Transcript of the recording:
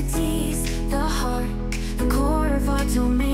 entities, the heart, the core of our domain.